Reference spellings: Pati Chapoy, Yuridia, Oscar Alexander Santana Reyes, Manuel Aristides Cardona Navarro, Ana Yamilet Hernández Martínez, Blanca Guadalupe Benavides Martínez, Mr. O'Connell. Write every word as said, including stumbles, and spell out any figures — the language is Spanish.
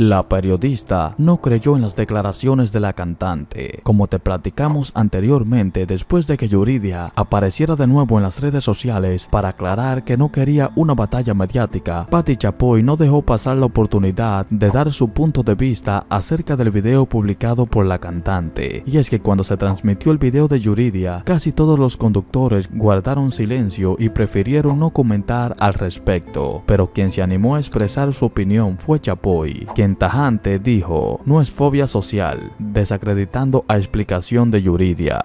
La periodista no creyó en las declaraciones de la cantante. Como te platicamos anteriormente, después de que Yuridia apareciera de nuevo en las redes sociales para aclarar que no quería una batalla mediática, Pati Chapoy no dejó pasar la oportunidad de dar su punto de vista acerca del video publicado por la cantante. Y es que cuando se transmitió el video de Yuridia, casi todos los conductores guardaron silencio y prefirieron no comentar al respecto, pero quien se animó a expresar su opinión fue Chapoy, quien tajante dijo: "No es fobia social", desacreditando a explicación de Yuridia.